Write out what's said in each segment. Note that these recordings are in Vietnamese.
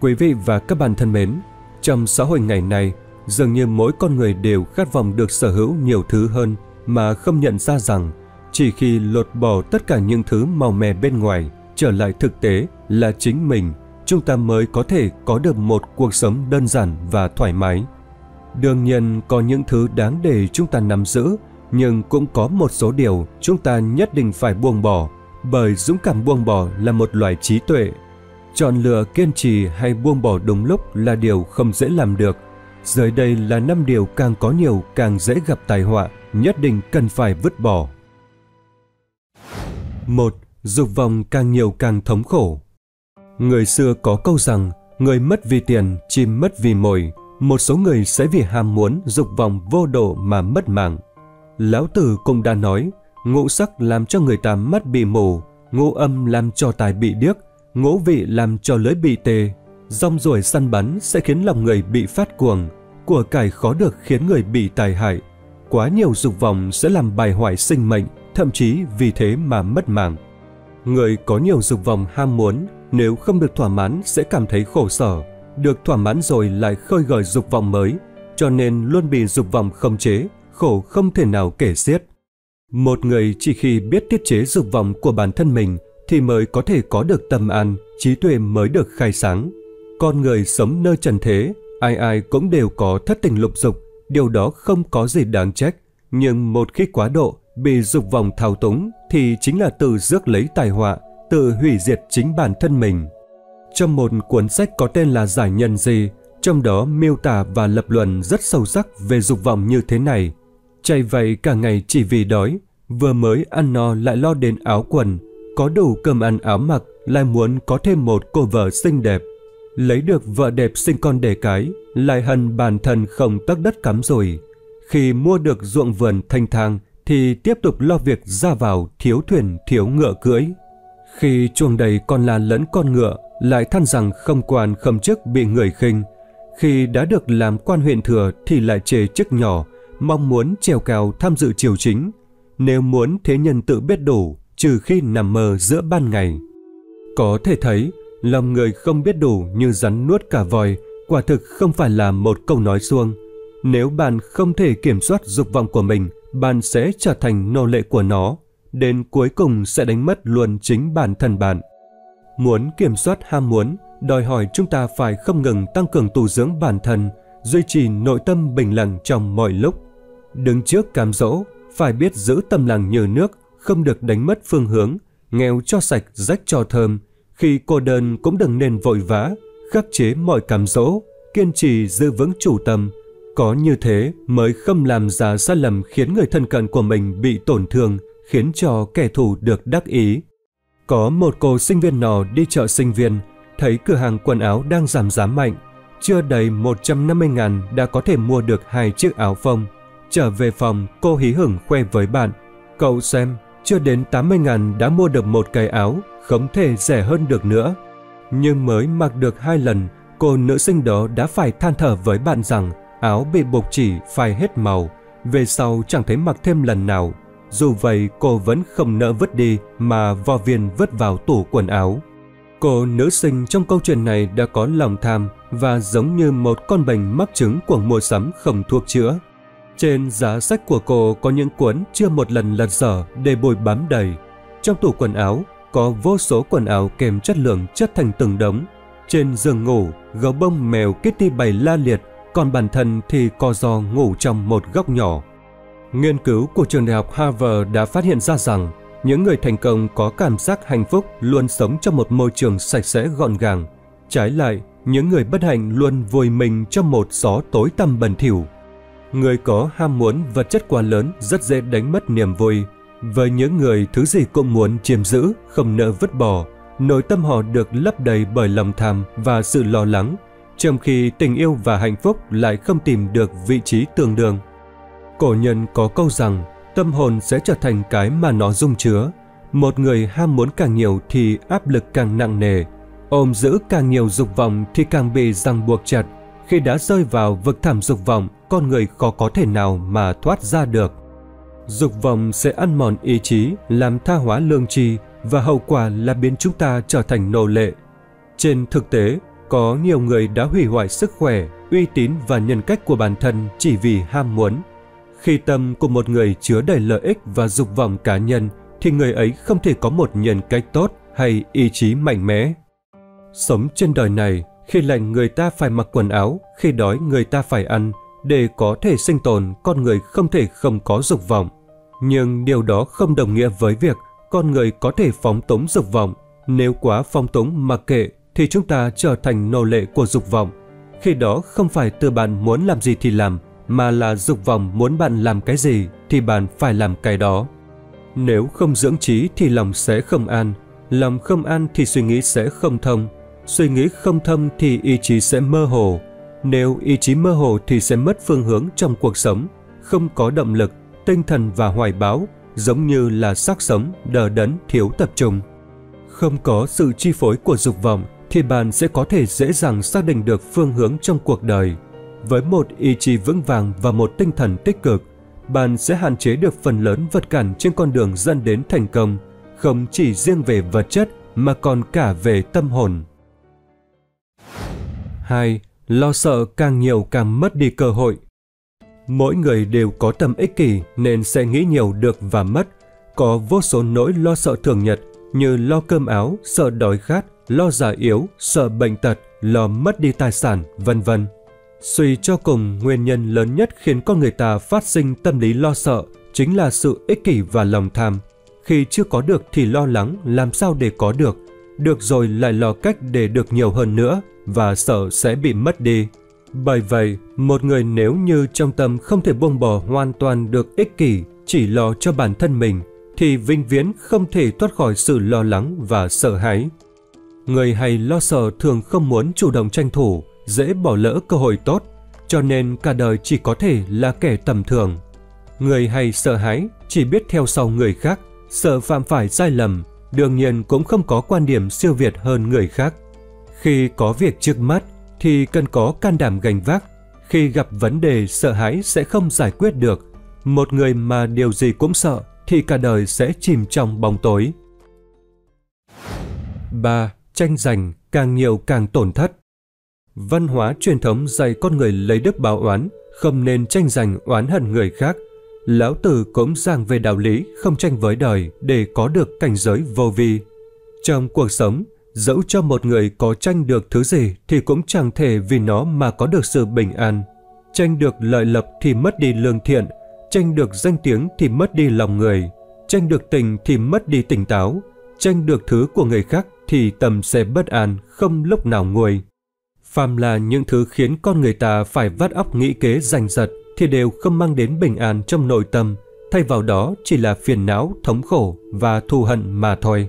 Quý vị và các bạn thân mến, trong xã hội ngày nay, dường như mỗi con người đều khát vọng được sở hữu nhiều thứ hơn mà không nhận ra rằng chỉ khi lột bỏ tất cả những thứ màu mè bên ngoài, trở lại thực tế là chính mình, chúng ta mới có thể có được một cuộc sống đơn giản và thoải mái. Đương nhiên có những thứ đáng để chúng ta nắm giữ, nhưng cũng có một số điều chúng ta nhất định phải buông bỏ, bởi dũng cảm buông bỏ là một loại trí tuệ. Chọn lựa kiên trì hay buông bỏ đúng lúc là điều không dễ làm được. Dưới đây là 5 điều càng có nhiều càng dễ gặp tai họa, nhất định cần phải vứt bỏ. 1. Dục vọng càng nhiều càng thống khổ. Người xưa có câu rằng, người mất vì tiền, chim mất vì mồi. Một số người sẽ vì ham muốn, dục vọng vô độ mà mất mạng. Lão Tử cũng đã nói, ngũ sắc làm cho người ta mắt bị mù, ngũ âm làm cho tai bị điếc, ngũ vị làm cho lưỡi bị tê. Rong ruổi săn bắn sẽ khiến lòng người bị phát cuồng, của cải khó được khiến người bị tài hại. Quá nhiều dục vọng sẽ làm bài hoại sinh mệnh, thậm chí vì thế mà mất mạng. Người có nhiều dục vọng ham muốn, nếu không được thỏa mãn sẽ cảm thấy khổ sở, được thỏa mãn rồi lại khơi gợi dục vọng mới, cho nên luôn bị dục vọng khống chế, khổ không thể nào kể xiết. Một người chỉ khi biết tiết chế dục vọng của bản thân mình thì mới có thể có được tâm an, trí tuệ mới được khai sáng. Con người sống nơi trần thế, ai ai cũng đều có thất tình lục dục, điều đó không có gì đáng trách, nhưng một khi quá độ, bị dục vọng thao túng thì chính là tự rước lấy tai họa, tự hủy diệt chính bản thân mình. Trong một cuốn sách có tên là Giải Nhân Gì, trong đó miêu tả và lập luận rất sâu sắc về dục vọng như thế này. Chạy vậy cả ngày chỉ vì đói, vừa mới ăn no lại lo đến áo quần, có đủ cơm ăn áo mặc lại muốn có thêm một cô vợ xinh đẹp. Lấy được vợ đẹp sinh con đẻ cái, lại hận bản thân không tấc đất cắm rồi. Khi mua được ruộng vườn thanh thang thì tiếp tục lo việc ra vào thiếu thuyền thiếu ngựa cưỡi. Khi chuồng đầy con la lẫn con ngựa, lại than rằng không quan không chức bị người khinh. Khi đã được làm quan huyện thừa thì lại chê chức nhỏ, mong muốn trèo cao tham dự triều chính. Nếu muốn thế nhân tự biết đủ, trừ khi nằm mơ giữa ban ngày. Có thể thấy, lòng người không biết đủ như rắn nuốt cả voi, quả thực không phải là một câu nói suông. Nếu bạn không thể kiểm soát dục vọng của mình, bạn sẽ trở thành nô lệ của nó, đến cuối cùng sẽ đánh mất luôn chính bản thân bạn. Muốn kiểm soát ham muốn, đòi hỏi chúng ta phải không ngừng tăng cường tu dưỡng bản thân, duy trì nội tâm bình lặng trong mọi lúc. Đứng trước cám dỗ, phải biết giữ tâm lặng như nước, không được đánh mất phương hướng, nghèo cho sạch, rách cho thơm. Khi cô đơn cũng đừng nên vội vã, khắc chế mọi cám dỗ, kiên trì giữ vững chủ tâm. Có như thế mới không làm ra sai lầm khiến người thân cận của mình bị tổn thương, khiến cho kẻ thù được đắc ý. Có một cô sinh viên nọ đi chợ sinh viên, thấy cửa hàng quần áo đang giảm giá mạnh. Chưa đầy 150.000 đã có thể mua được 2 chiếc áo phông. Trở về phòng, cô hí hửng khoe với bạn. Cậu xem, chưa đến 80.000 đã mua được một cái áo, không thể rẻ hơn được nữa. Nhưng mới mặc được 2 lần, cô nữ sinh đó đã phải than thở với bạn rằng áo bị buộc chỉ phai hết màu, về sau chẳng thấy mặc thêm lần nào. Dù vậy cô vẫn không nỡ vứt đi mà vò viên vứt vào tủ quần áo. Cô nữ sinh trong câu chuyện này đã có lòng tham và giống như một con bệnh mắc chứng của mua sắm không thuốc chữa. Trên giá sách của cô có những cuốn chưa một lần lật dở để bồi bám đầy. Trong tủ quần áo có vô số quần áo kém chất lượng chất thành từng đống. Trên giường ngủ, gấu bông mèo Kitty bày la liệt, còn bản thân thì co ro ngủ trong một góc nhỏ. Nghiên cứu của trường đại học Harvard đã phát hiện ra rằng những người thành công có cảm giác hạnh phúc luôn sống trong một môi trường sạch sẽ gọn gàng. Trái lại, những người bất hạnh luôn vùi mình trong một xó tối tăm bẩn thỉu. Người có ham muốn vật chất quá lớn rất dễ đánh mất niềm vui. Với những người thứ gì cũng muốn chiếm giữ, không nỡ vứt bỏ, nội tâm họ được lấp đầy bởi lòng tham và sự lo lắng, trong khi tình yêu và hạnh phúc lại không tìm được vị trí tương đương. Cổ nhân có câu rằng, tâm hồn sẽ trở thành cái mà nó dung chứa. Một người ham muốn càng nhiều thì áp lực càng nặng nề, ôm giữ càng nhiều dục vọng thì càng bị ràng buộc chặt. Khi đã rơi vào vực thẳm dục vọng, con người khó có thể nào mà thoát ra được. Dục vọng sẽ ăn mòn ý chí, làm tha hóa lương tri, và hậu quả là biến chúng ta trở thành nô lệ. Trên thực tế, Có nhiều người đã hủy hoại sức khỏe, uy tín và nhân cách của bản thân chỉ vì ham muốn. Khi tâm của một người chứa đầy lợi ích và dục vọng cá nhân, thì người ấy không thể có một nhân cách tốt hay ý chí mạnh mẽ. Sống trên đời này, khi lạnh người ta phải mặc quần áo, khi đói người ta phải ăn. Để có thể sinh tồn, con người không thể không có dục vọng. Nhưng điều đó không đồng nghĩa với việc con người có thể phóng túng dục vọng. Nếu quá phóng túng mặc kệ, thì chúng ta trở thành nô lệ của dục vọng. Khi đó không phải từ bạn muốn làm gì thì làm, mà là dục vọng muốn bạn làm cái gì thì bạn phải làm cái đó. Nếu không dưỡng trí thì lòng sẽ không an, lòng không an thì suy nghĩ sẽ không thông, suy nghĩ không thông thì ý chí sẽ mơ hồ. Nếu ý chí mơ hồ thì sẽ mất phương hướng trong cuộc sống, không có động lực, tinh thần và hoài bão, giống như là xác sống, đờ đẫn, thiếu tập trung. Không có sự chi phối của dục vọng thì bạn sẽ có thể dễ dàng xác định được phương hướng trong cuộc đời. Với một ý chí vững vàng và một tinh thần tích cực, bạn sẽ hạn chế được phần lớn vật cản trên con đường dẫn đến thành công, không chỉ riêng về vật chất mà còn cả về tâm hồn. 2. Lo sợ càng nhiều càng mất đi cơ hội. Mỗi người đều có tâm ích kỷ nên sẽ nghĩ nhiều được và mất. Có vô số nỗi lo sợ thường nhật như lo cơm áo, sợ đói khát, lo già yếu, sợ bệnh tật, lo mất đi tài sản, vân vân. Suy cho cùng, nguyên nhân lớn nhất khiến con người ta phát sinh tâm lý lo sợ chính là sự ích kỷ và lòng tham. Khi chưa có được thì lo lắng làm sao để có được, được rồi lại lo cách để được nhiều hơn nữa và sợ sẽ bị mất đi. Bởi vậy, một người nếu như trong tâm không thể buông bỏ hoàn toàn được ích kỷ, chỉ lo cho bản thân mình, thì vĩnh viễn không thể thoát khỏi sự lo lắng và sợ hãi. Người hay lo sợ thường không muốn chủ động tranh thủ, dễ bỏ lỡ cơ hội tốt, cho nên cả đời chỉ có thể là kẻ tầm thường. Người hay sợ hãi chỉ biết theo sau người khác, sợ phạm phải sai lầm, đương nhiên cũng không có quan điểm siêu việt hơn người khác. Khi có việc trước mắt thì cần có can đảm gánh vác, khi gặp vấn đề sợ hãi sẽ không giải quyết được. Một người mà điều gì cũng sợ thì cả đời sẽ chìm trong bóng tối. 3. Tranh giành càng nhiều càng tổn thất. Văn hóa truyền thống dạy con người lấy đức báo oán, không nên tranh giành oán hận người khác. Lão Tử cũng giảng về đạo lý không tranh với đời để có được cảnh giới vô vi. Trong cuộc sống, dẫu cho một người có tranh được thứ gì thì cũng chẳng thể vì nó mà có được sự bình an. Tranh được lợi lộc thì mất đi lương thiện, tranh được danh tiếng thì mất đi lòng người, tranh được tình thì mất đi tỉnh táo, tranh được thứ của người khác thì tâm sẽ bất an, không lúc nào nguôi. Phàm là những thứ khiến con người ta phải vắt óc nghĩ kế giành giật thì đều không mang đến bình an trong nội tâm, thay vào đó chỉ là phiền não, thống khổ và thù hận mà thôi.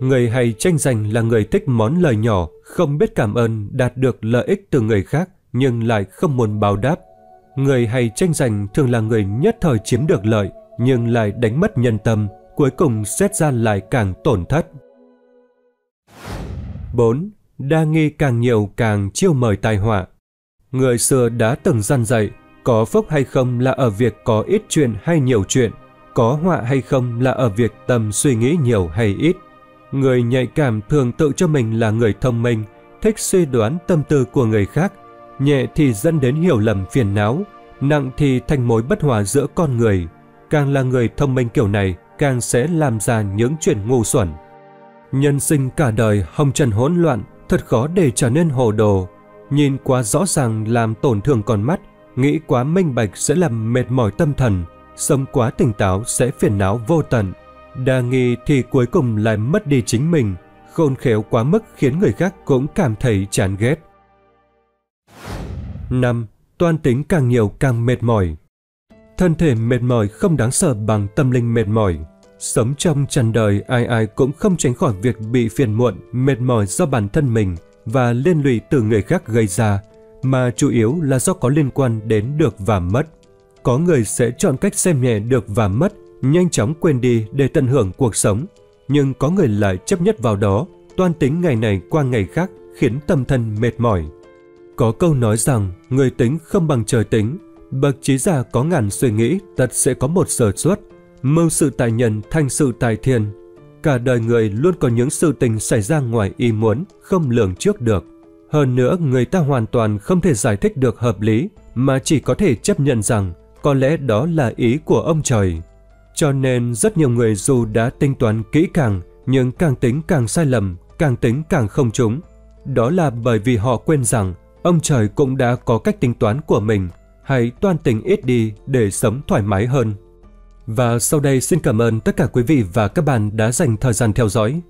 Người hay tranh giành là người thích món lời nhỏ, không biết cảm ơn, đạt được lợi ích từ người khác nhưng lại không muốn báo đáp. Người hay tranh giành thường là người nhất thời chiếm được lợi nhưng lại đánh mất nhân tâm, cuối cùng xét ra lại càng tổn thất. 4. Đa nghi càng nhiều càng chiêu mời tai họa. Người xưa đã từng dặn dạy, có phúc hay không là ở việc có ít chuyện hay nhiều chuyện, có họa hay không là ở việc tâm suy nghĩ nhiều hay ít. Người nhạy cảm thường tự cho mình là người thông minh, thích suy đoán tâm tư của người khác, nhẹ thì dẫn đến hiểu lầm phiền não, nặng thì thành mối bất hòa giữa con người. Càng là người thông minh kiểu này, càng sẽ làm ra những chuyện ngu xuẩn. Nhân sinh cả đời hồng trần hỗn loạn, thật khó để trở nên hồ đồ. Nhìn quá rõ ràng làm tổn thương con mắt, nghĩ quá minh bạch sẽ làm mệt mỏi tâm thần, sống quá tỉnh táo sẽ phiền não vô tận. Đa nghi thì cuối cùng lại mất đi chính mình, khôn khéo quá mức khiến người khác cũng cảm thấy chán ghét. 5. Toan tính càng nhiều càng mệt mỏi. Thân thể mệt mỏi không đáng sợ bằng tâm linh mệt mỏi. Sống trong trần đời, ai ai cũng không tránh khỏi việc bị phiền muộn, mệt mỏi do bản thân mình và liên lụy từ người khác gây ra, mà chủ yếu là do có liên quan đến được và mất. Có người sẽ chọn cách xem nhẹ được và mất, nhanh chóng quên đi để tận hưởng cuộc sống, nhưng có người lại chấp nhất vào đó, toan tính ngày này qua ngày khác khiến tâm thân mệt mỏi. Có câu nói rằng, người tính không bằng trời tính, bậc trí giả có ngàn suy nghĩ tất sẽ có một sơ suất, mưu sự tại nhân thành sự tại thiên. Cả đời người luôn có những sự tình xảy ra ngoài ý muốn, không lường trước được. Hơn nữa, người ta hoàn toàn không thể giải thích được hợp lý, mà chỉ có thể chấp nhận rằng có lẽ đó là ý của ông trời. Cho nên rất nhiều người dù đã tính toán kỹ càng, nhưng càng tính càng sai lầm, càng tính càng không trúng. Đó là bởi vì họ quên rằng ông trời cũng đã có cách tính toán của mình, hãy toan tính ít đi để sống thoải mái hơn. Và sau đây xin cảm ơn tất cả quý vị và các bạn đã dành thời gian theo dõi.